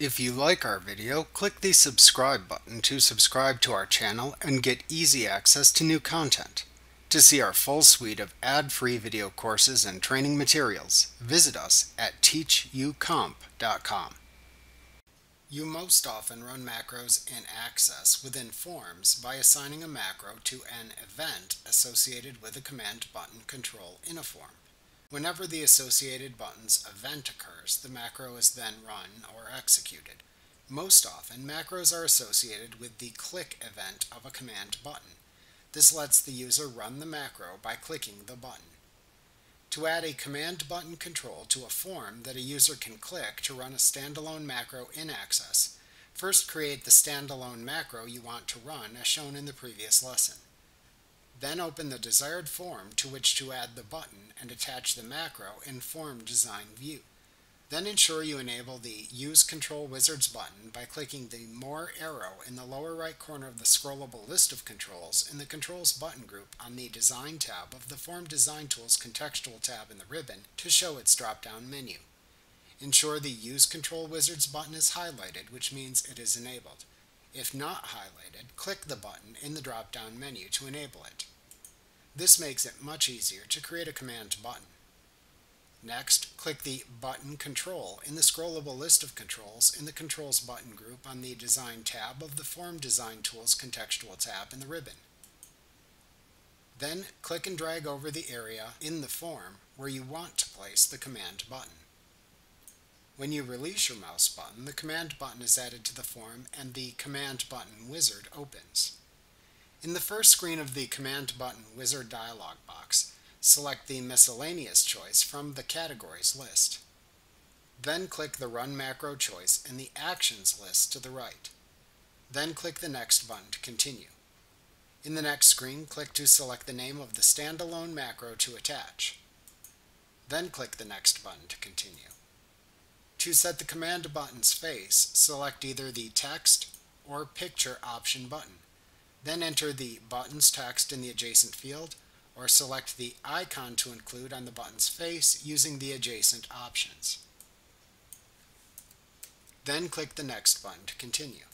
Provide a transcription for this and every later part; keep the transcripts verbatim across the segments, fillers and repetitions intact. If you like our video, click the subscribe button to subscribe to our channel and get easy access to new content. To see our full suite of ad-free video courses and training materials, visit us at teach u comp dot com. You most often run macros in Access within forms by assigning a macro to an event associated with a command button control in a form. Whenever the associated button's event occurs, the macro is then run or executed. Most often, macros are associated with the click event of a command button. This lets the user run the macro by clicking the button. To add a command button control to a form that a user can click to run a standalone macro in Access, first create the standalone macro you want to run as shown in the previous lesson. Then open the desired form to which to add the button and attach the macro in Form Design View. Then ensure you enable the Use Control Wizards button by clicking the More arrow in the lower right corner of the scrollable list of controls in the Controls button group on the Design tab of the Form Design Tools contextual tab in the ribbon to show its drop-down menu. Ensure the Use Control Wizards button is highlighted, which means it is enabled. If not highlighted, click the button in the drop-down menu to enable it. This makes it much easier to create a command button. Next, click the Button Control in the scrollable list of controls in the Controls button group on the Design tab of the Form Design Tools contextual tab in the ribbon. Then, click and drag over the area in the form where you want to place the command button. When you release your mouse button, the command button is added to the form and the Command Button Wizard opens. In the first screen of the Command Button Wizard dialog box, select the Miscellaneous choice from the Categories list. Then click the Run Macro choice in the Actions list to the right. Then click the Next button to continue. In the next screen, click to select the name of the standalone macro to attach. Then click the Next button to continue. To set the command button's face, select either the Text or Picture option button. Then enter the button's text in the adjacent field, or select the icon to include on the button's face using the adjacent options. Then click the Next button to continue.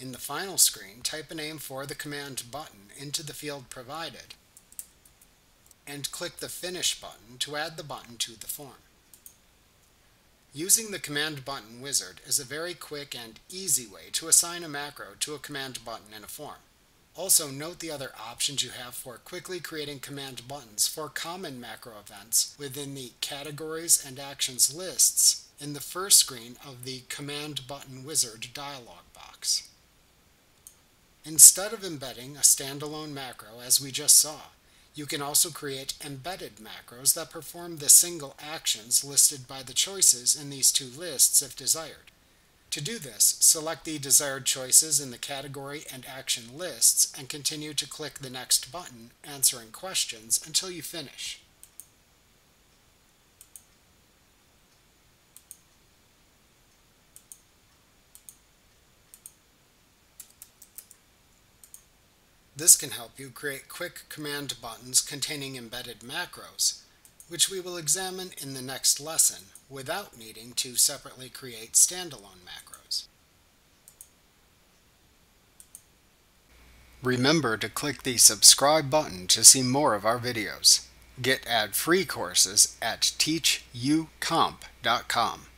In the final screen, type a name for the command button into the field provided and click the Finish button to add the button to the form. Using the Command Button Wizard is a very quick and easy way to assign a macro to a command button in a form. Also, note the other options you have for quickly creating command buttons for common macro events within the Categories and Actions lists in the first screen of the Command Button Wizard dialog box. Instead of embedding a standalone macro as we just saw, you can also create embedded macros that perform the single actions listed by the choices in these two lists if desired. To do this, select the desired choices in the Category and Action lists and continue to click the Next button, answering questions, until you finish. This can help you create quick command buttons containing embedded macros, which we will examine in the next lesson, without needing to separately create standalone macros. Remember to click the subscribe button to see more of our videos. Get ad-free courses at teach u comp dot com.